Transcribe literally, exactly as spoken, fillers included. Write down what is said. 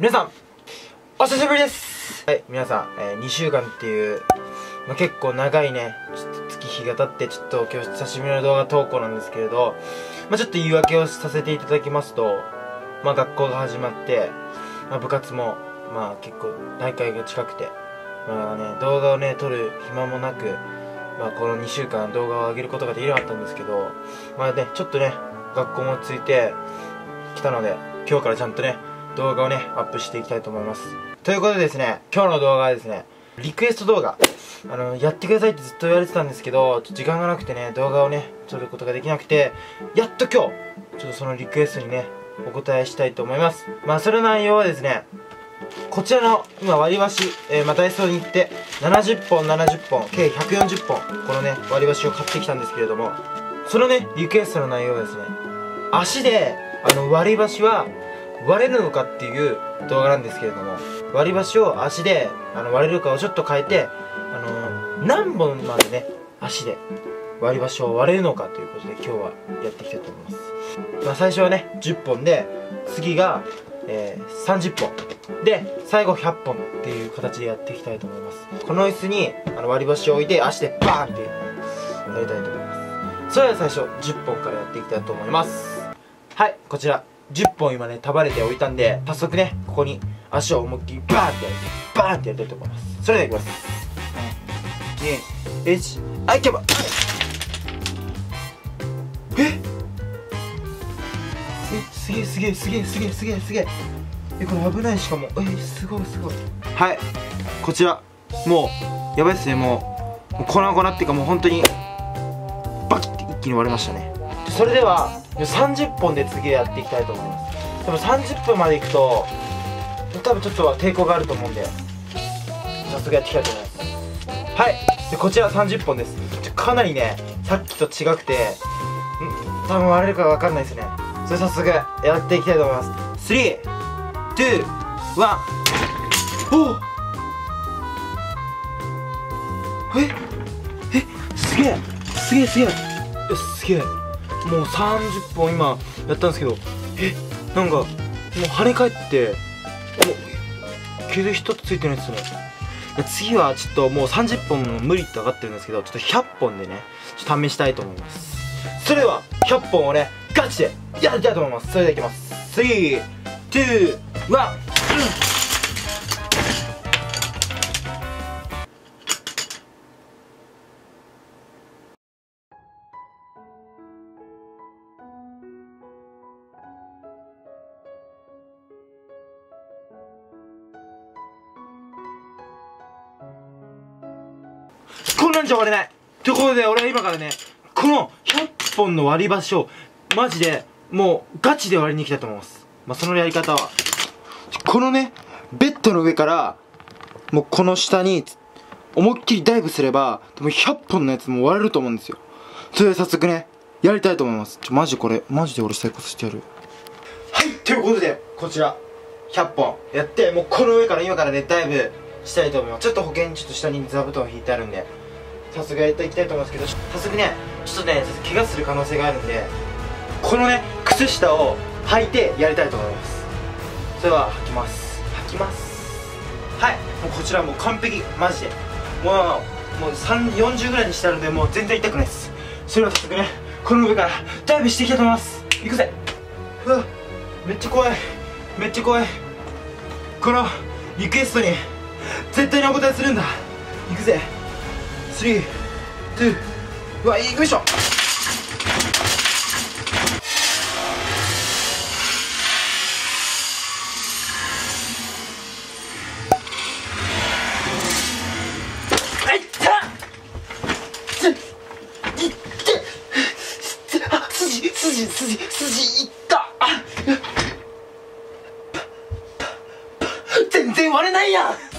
皆さんお久しぶりです。はい、皆さん、えー、にしゅうかんっていう、まあ、結構長いねちょっと月日が経ってちょっと今日久しぶりの動画投稿なんですけれど、まあ、ちょっと言い訳をさせていただきますと、まあ、学校が始まって、まあ、部活もまあ結構大会が近くて、まあね、動画をね撮る暇もなく、まあ、このにしゅうかん動画を上げることができなかったんですけど、まあね、ちょっとね学校もついてきたので今日からちゃんとね動画をねアップしていきたいと思います。ということでですね、今日の動画はですねリクエスト動画、あのやってくださいってずっと言われてたんですけど、ちょっと時間がなくてね動画をね撮ることができなくて、やっと今日ちょっとそのリクエストにねお答えしたいと思います。まあその内容はですねこちらの今割り箸、えー、まあダイソーに行ってななじゅっぽんななじゅっぽん計ひゃくよんじゅっぽんこのね割り箸を買ってきたんですけれども、そのねリクエストの内容はですね、足であの割り箸は割れるのかっていう動画なんですけれども、割り箸を足であの割れるかをちょっと変えて、あのー、何本までね足で割り箸を割れるのかということで今日はやっていきたいと思います。まあ、最初はねじゅっぽんで次が、えー、さんじゅっぽんで最後ひゃっぽんっていう形でやっていきたいと思います。この椅子にあの割り箸を置いて足でバーンってやりたいと思います。それでは最初じゅっぽんからやっていきたいと思います。はい、こちらじゅっぽん今ね束ねて置いたんで、早速ねここに足を思いっきりバーンってやりたいバーンってやりたいと思います。それではいきます。いちにいちはい、いけばええすげえすげえすげえすげえすげえすげええ、これ危ない、しかもえすごいすごい。はい、こちらもうやばいっすね、もう粉々っていうかもう本当にバキって一気に割れましたね。それではさんじゅっぽんで次やっていきたいと思います。でもさんじゅっぷんまでいくと多分ちょっと抵抗があると思うんで早速やっていきたいと思います。はい、でこちらさんじゅっぽんです。かなりねさっきと違くてん多分割れるか分かんないですね。それ早速やっていきたいと思います。さんにいいちおっええすげえすげえすげえすげえ、もうさんじゅっぽん今やったんですけど、えなんかもう跳ね返ってもう傷一つついてないですね。次はちょっともうさんじゅっぽんも無理って分かってるんですけど、ちょっとひゃっぽんでねちょっと試したいと思います。それではひゃっぽんをねガチでやりたいと思います。それではいきます。さんにいいちこんなんじゃ割れないということで、俺は今からねこのひゃっぽんの割り箸をマジでもうガチで割りに行きたいと思います。まあ、そのやり方はこのねベッドの上からもうこの下に思いっきりダイブすればでもひゃっぽんのやつも割れると思うんですよ。それで早速ねやりたいと思います。ちょマジこれマジで俺最高してやる。はい、ということでこちらひゃっぽんやって、もうこの上から今からねダイブしたいと思います。ちょっと保険にちょっと下に座布団を引いてあるんで早速やっていきたいと思いますけど、早速ねちょっとね怪我する可能性があるんでこのね靴下を履いてやりたいと思います。それは履きます履きます。はい、もうこちらもう完璧マジでもうもうさんじゅうよんじゅうぐらいにしてあるんでもう全然痛くないです。それは早速ねこの上からダイブしていきたいと思います。行くぜ。うわめっちゃ怖いめっちゃ怖い。このリクエストに絶対にお答えするんだ。いくぜ。さんにいいちうわ、いくでしょ。あいったっいってあ、筋筋筋筋いったあ全然割れないやん。